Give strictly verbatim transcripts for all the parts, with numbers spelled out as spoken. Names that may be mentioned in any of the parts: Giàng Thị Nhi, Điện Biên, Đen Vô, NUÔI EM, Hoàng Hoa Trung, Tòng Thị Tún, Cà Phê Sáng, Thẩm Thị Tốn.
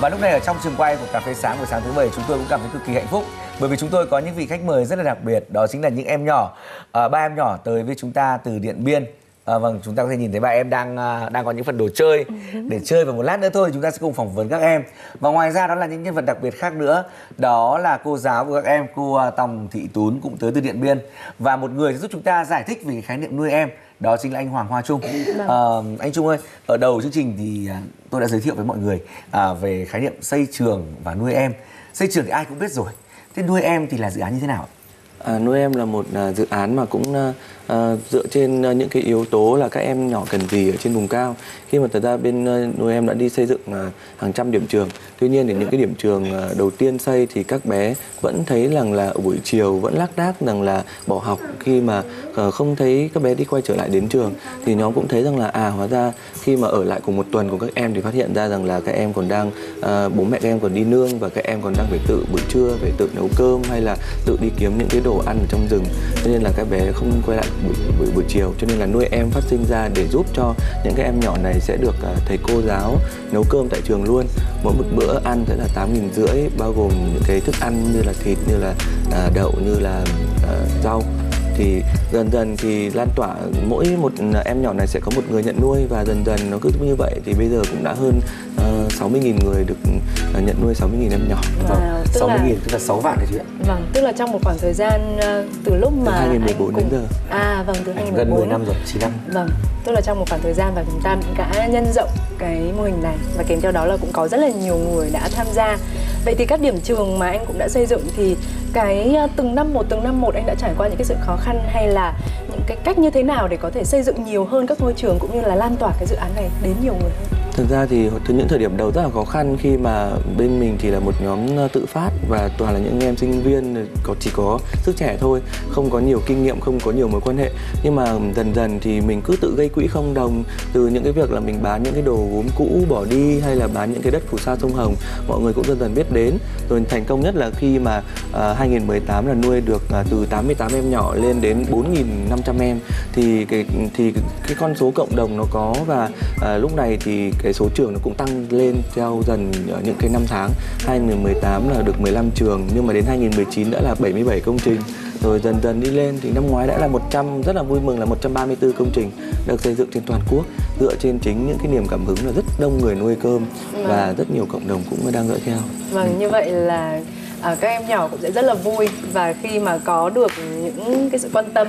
Và lúc này ở trong trường quay của Cà Phê Sáng buổi sáng thứ bảy, chúng tôi cũng cảm thấy cực kỳ hạnh phúc, bởi vì chúng tôi có những vị khách mời rất là đặc biệt, đó chính là những em nhỏ, à, ba em nhỏ tới với chúng ta từ Điện Biên. À, vâng, chúng ta có thể nhìn thấy ba em đang đang có những phần đồ chơi để chơi, và một lát nữa thôi chúng ta sẽ cùng phỏng vấn các em. Và ngoài ra đó là những nhân vật đặc biệt khác nữa, đó là cô giáo của các em, cô Tòng Thị Tún cũng tới từ Điện Biên, và một người sẽ giúp chúng ta giải thích về khái niệm nuôi em, đó chính là anh Hoàng Hoa Trung. À, anh Trung ơi, ở đầu chương trình thì tôi đã giới thiệu với mọi người à, về khái niệm xây trường và nuôi em. Xây trường thì ai cũng biết rồi, thế nuôi em thì là dự án như thế nào? À, nuôi em là một à, dự án mà cũng à, dựa trên à, những cái yếu tố là các em nhỏ cần gì ở trên vùng cao. Khi mà thật ra bên à, nuôi em đã đi xây dựng à, hàng trăm điểm trường. Tuy nhiên thì những cái điểm trường à, đầu tiên xây thì các bé vẫn thấy rằng là buổi chiều vẫn lác đác rằng là bỏ học, khi mà à, không thấy các bé đi quay trở lại đến trường. Thì nhóm cũng thấy rằng là à, hóa ra khi mà ở lại cùng một tuần của các em thì phát hiện ra rằng là các em còn đang à, bố mẹ các em còn đi nương, và các em còn đang phải tự buổi trưa phải tự nấu cơm hay là tự đi kiếm những cái đồ ăn ở trong rừng, cho nên là các bé không quay lại buổi, buổi, buổi chiều. Cho nên là nuôi em phát sinh ra để giúp cho những cái em nhỏ này sẽ được uh, thầy cô giáo nấu cơm tại trường luôn. Mỗi một bữa ăn sẽ là tám nghìn rưỡi, bao gồm những cái thức ăn như là thịt, như là uh, đậu, như là uh, rau. Thì dần dần thì lan tỏa, mỗi một em nhỏ này sẽ có một người nhận nuôi, và dần dần nó cứ như vậy thì bây giờ cũng đã hơn uh, sáu mươi nghìn người được uh, nhận nuôi, sáu mươi nghìn em nhỏ. Wow, sáu mươi nghìn là... tức là sáu vạn đấy chị ạ. Vâng, tức là trong một khoảng thời gian uh, từ lúc mà hai nghìn mười bốn đến giờ. À vâng, từ hai nghìn mười bốn. Gần mười năm rồi, chín năm. Vâng, tức là trong một khoảng thời gian và chúng ta đã nhân rộng cái mô hình này, và kèm theo đó là cũng có rất là nhiều người đã tham gia. Vậy thì các điểm trường mà anh cũng đã xây dựng thì cái từng năm một, từng năm một anh đã trải qua những cái sự khó khăn hay là những cái cách như thế nào để có thể xây dựng nhiều hơn các ngôi trường cũng như là lan tỏa cái dự án này đến nhiều người hơn? Thực ra thì từ những thời điểm đầu rất là khó khăn, khi mà bên mình thì là một nhóm tự phát và toàn là những em sinh viên có chỉ có sức trẻ thôi, không có nhiều kinh nghiệm, không có nhiều mối quan hệ. Nhưng mà dần dần thì mình cứ tự gây quỹ không đồng từ những cái việc là mình bán những cái đồ gốm cũ bỏ đi hay là bán những cái đất phù sa sông Hồng, mọi người cũng dần dần biết đến. Rồi thành công nhất là khi mà à, hai nghìn mười tám là nuôi được à, từ tám mươi tám em nhỏ lên đến bốn nghìn năm trăm em, thì cái thì cái con số cộng đồng nó có, và à, lúc này thì cái số trường nó cũng tăng lên theo dần ở những cái năm tháng. Hai nghìn mười tám là được mười lăm trường, nhưng mà đến hai nghìn mười chín đã là bảy mươi bảy công trình, rồi dần dần đi lên thì năm ngoái đã là một trăm, rất là vui mừng là một trăm ba mươi tư công trình được xây dựng trên toàn quốc, dựa trên chính những cái niềm cảm hứng là rất đông người nuôi cơm mà... và rất nhiều cộng đồng cũng đang dõi theo. Vâng, như vậy là à, các em nhỏ cũng sẽ rất là vui, và khi mà có được những cái sự quan tâm,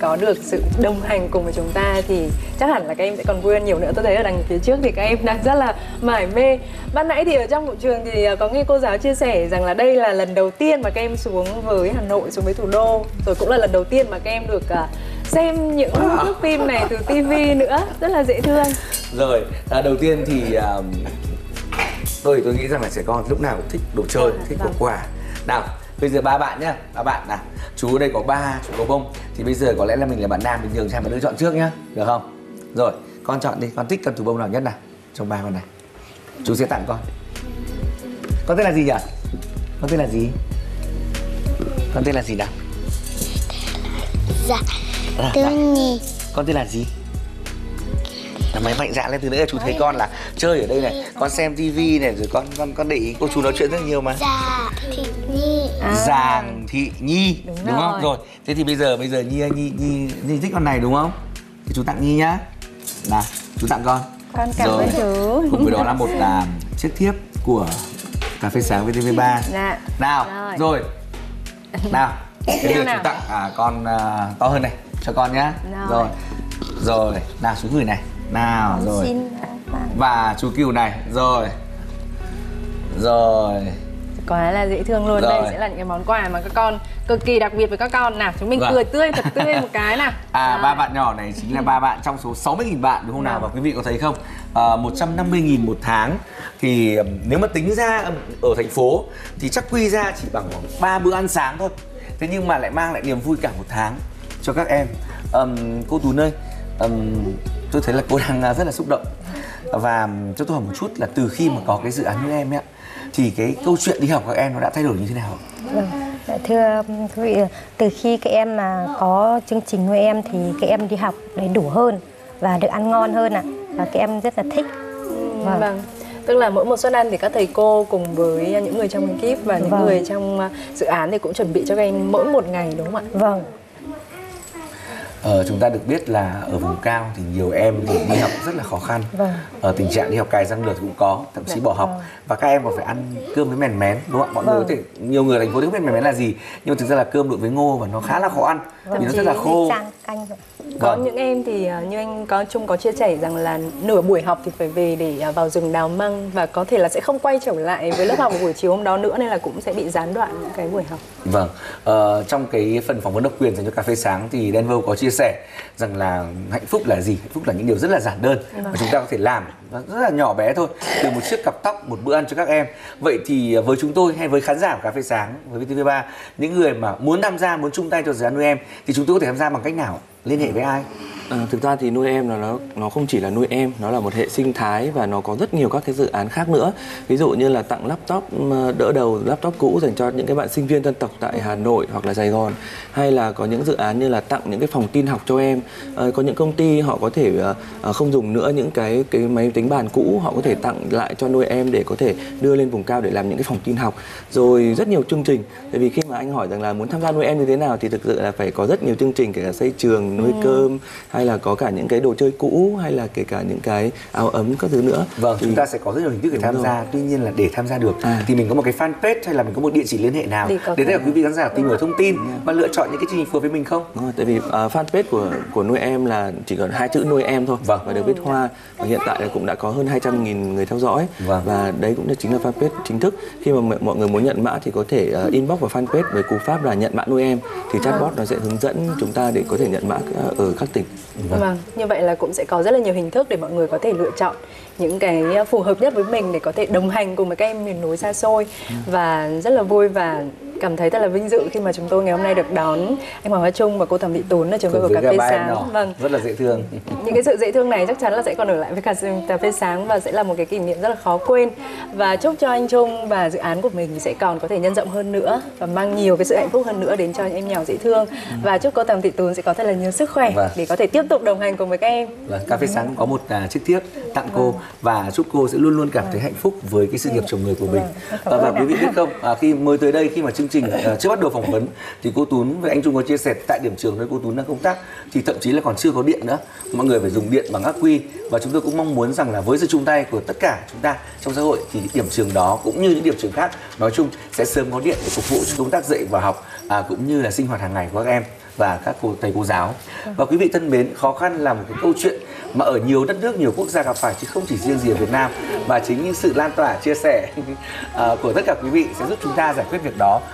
có được sự đồng hành cùng với chúng ta thì chắc hẳn là các em sẽ còn vui hơn nhiều nữa. Tôi thấy ở đằng phía trước thì các em đang rất là mải mê. Ban nãy thì ở trong hội trường thì có nghe cô giáo chia sẻ rằng là đây là lần đầu tiên mà các em xuống với Hà Nội, xuống với thủ đô, rồi cũng là lần đầu tiên mà các em được xem những thước phim này từ ti vi nữa, rất là dễ thương. Rồi, à, đầu tiên thì à, tôi tôi nghĩ rằng là trẻ con lúc nào cũng thích đồ chơi, à, thích vâng. quả. Nào, bây giờ ba bạn nhá, ba bạn nào. Chú ở đây có ba, chú có bông. Thì bây giờ có lẽ là mình là bạn nam, mình nhường cho hai bạn lựa chọn trước nhá, được không? Rồi, con chọn đi, con thích con thú bông nào nhất nào trong ba con này. Chú sẽ tặng con. Con tên là gì nhỉ? Con tên là gì? Con tên là gì nào? Dạ, tên gì? Con tên là gì? Máy mạnh dạn lên từ nữa, chú thấy con là chơi ở đây này, con xem tivi này, rồi con con con để ý cô chú nói chuyện rất nhiều mà. Dạ, thì Nhi. À. Giàng Thị Nhi, đúng, đúng rồi. Không? Rồi, thế thì bây giờ bây giờ Nhi Nhi Nhi Nhi thích con này đúng không? Thì chú tặng Nhi nhá. Nào, chú tặng con. Con cảm ơn chú. Cùng với đó là một là chiếc thiếp của Cà Phê Sáng vê tê vê ba. Dạ. Nào, rồi. rồi. Nào. Bây giờ nào? Chú tặng à, con à, to hơn này cho con nhá. Rồi. Rồi, rồi. Nào xuống người này. Nào rồi, và chú Cừu này, rồi rồi quá là dễ thương luôn. Rồi. Đây sẽ là những cái món quà mà các con cực kỳ đặc biệt với các con. Nào, chúng mình vâng. cười tươi thật tươi một cái nào. À, ba bạn nhỏ này chính là ba bạn trong số sáu mươi nghìn bạn đúng không nào? Và quý vị có thấy không, à, một trăm năm mươi nghìn một tháng thì nếu mà tính ra ở thành phố thì chắc quy ra chỉ bằng khoảng ba bữa ăn sáng thôi, thế nhưng mà lại mang lại niềm vui cả một tháng cho các em. Um, cô Tú ơi, um, tôi thấy là cô đang rất là xúc động. Và cho tôi hỏi một chút là từ khi mà có cái dự án nuôi em ấy, thì cái câu chuyện đi học các em nó đã thay đổi như thế nào? Thưa quý vị, từ khi các em mà có chương trình nuôi em thì các em đi học đầy đủ hơn và được ăn ngon hơn ạ. À. Và các em rất là thích. Vâng. Vâng. Tức là mỗi một suất ăn thì các thầy cô cùng với những người trong ekip và những vâng. người trong dự án thì cũng chuẩn bị cho các em mỗi một ngày, đúng không ạ? Vâng. Ờ, chúng ta được biết là ở vùng cao thì nhiều em thì đi học rất là khó khăn, vâng. ờ, tình trạng đi học cài răng lược cũng có, thậm chí bỏ học, và các em còn phải ăn cơm với mèn mén, đúng không ạ? Mọi vâng. người có thể, nhiều người thành phố biết mèn mén là gì, nhưng mà thực ra là cơm đựng với ngô và nó khá là khó ăn, vâng. vì nó rất là khô. Canh. Có vâng. những em thì như anh có chung có chia sẻ rằng là nửa buổi học thì phải về để vào rừng đào măng, và có thể là sẽ không quay trở lại với lớp học buổi chiều hôm đó nữa, nên là cũng sẽ bị gián đoạn những cái buổi học. Vâng, ờ, trong cái phần phỏng vấn độc quyền dành cho Cà Phê Sáng thì Đen Vô có chia sẻ rằng là hạnh phúc là gì? Hạnh phúc là những điều rất là giản đơn vâng. mà chúng ta có thể làm rất là nhỏ bé thôi, từ một chiếc cặp tóc, một bữa ăn cho các em. Vậy thì với chúng tôi hay với khán giả của Cà Phê Sáng, với vê tê vê ba, những người mà muốn tham gia, muốn chung tay cho dự án nuôi em thì chúng tôi có thể tham gia bằng cách nào? Liên hệ với ai? À, thực ra thì nuôi em là nó nó không chỉ là nuôi em, nó là một hệ sinh thái và nó có rất nhiều các cái dự án khác nữa. Ví dụ như là tặng laptop đỡ đầu, laptop cũ dành cho những cái bạn sinh viên dân tộc tại Hà Nội hoặc là Sài Gòn, hay là có những dự án như là tặng những cái phòng tin học cho em. À, có những công ty họ có thể à, không dùng nữa những cái cái máy tính bàn cũ, họ có thể tặng lại cho nuôi em để có thể đưa lên vùng cao để làm những cái phòng tin học. Rồi rất nhiều chương trình. Tại vì khi mà anh hỏi rằng là muốn tham gia nuôi em như thế nào thì thực sự là phải có rất nhiều chương trình, kể cả xây trường, nuôi ừ. cơm, hay là có cả những cái đồ chơi cũ, hay là kể cả những cái áo ấm các thứ nữa. Vâng, thì chúng ta sẽ có rất nhiều hình thức để tham rồi. gia. Tuy nhiên là để tham gia được à. thì mình có một cái fanpage hay là mình có một địa chỉ liên hệ nào để tất cả quý vị khán giả tìm hiểu thông tin và lựa chọn những cái chương trình phù hợp với mình không? Rồi, tại vì uh, fanpage của của nuôi em là chỉ còn hai chữ nuôi em thôi vâng. và được viết hoa, và hiện tại là cũng đã có hơn hai trăm nghìn người theo dõi vâng. và đấy cũng chính là fanpage chính thức. Khi mà mọi người muốn nhận mã thì có thể uh, inbox vào fanpage với cú pháp là nhận mã nuôi em, thì chatbot nó sẽ hướng dẫn chúng ta để có thể nhận mã ở các tỉnh. Vâng. Vâng, như vậy là cũng sẽ có rất là nhiều hình thức để mọi người có thể lựa chọn những cái phù hợp nhất với mình để có thể đồng hành cùng với các em miền núi xa xôi. Và rất là vui và cảm thấy thật là vinh dự khi mà chúng tôi ngày hôm nay được đón anh Hoàng Hoa Trung và cô Thẩm Thị Tốn ở trường của Cà Phê Sáng. Vâng. Rất là dễ thương. Những cái sự dễ thương này chắc chắn là sẽ còn ở lại với Cà Phê Sáng và sẽ là một cái kỷ niệm rất là khó quên. Và chúc cho anh Trung và dự án của mình sẽ còn có thể nhân rộng hơn nữa và mang nhiều cái sự hạnh phúc hơn nữa đến cho em nhỏ dễ thương. Và chúc cô Thẩm Thị Tốn sẽ có thật là nhiều sức khỏe vâng. để có thể tiếp tục đồng hành cùng với các em. Cà Phê Sáng có một chiếc thiếp tặng vâng. cô, và chúc cô sẽ luôn luôn cảm thấy hạnh phúc với cái sự nghiệp chồng người của mình. Và, và quý vị biết không, à, khi mới tới đây, khi mà chương trình à, chưa bắt đầu phỏng vấn thì cô Tún với anh Trung có chia sẻ tại điểm trường nơi cô Tún đang công tác thì thậm chí là còn chưa có điện nữa, mọi người phải dùng điện bằng ắc quy. Và chúng tôi cũng mong muốn rằng là với sự chung tay của tất cả chúng ta trong xã hội thì điểm trường đó cũng như những điểm trường khác nói chung sẽ sớm có điện để phục vụ cho công tác dạy và học, à, cũng như là sinh hoạt hàng ngày của các em và các cô thầy cô giáo. Và quý vị thân mến, khó khăn là một cái câu chuyện mà ở nhiều đất nước, nhiều quốc gia gặp phải chứ không chỉ riêng gì ở Việt Nam, và chính những sự lan tỏa, chia sẻ của tất cả quý vị sẽ giúp chúng ta giải quyết việc đó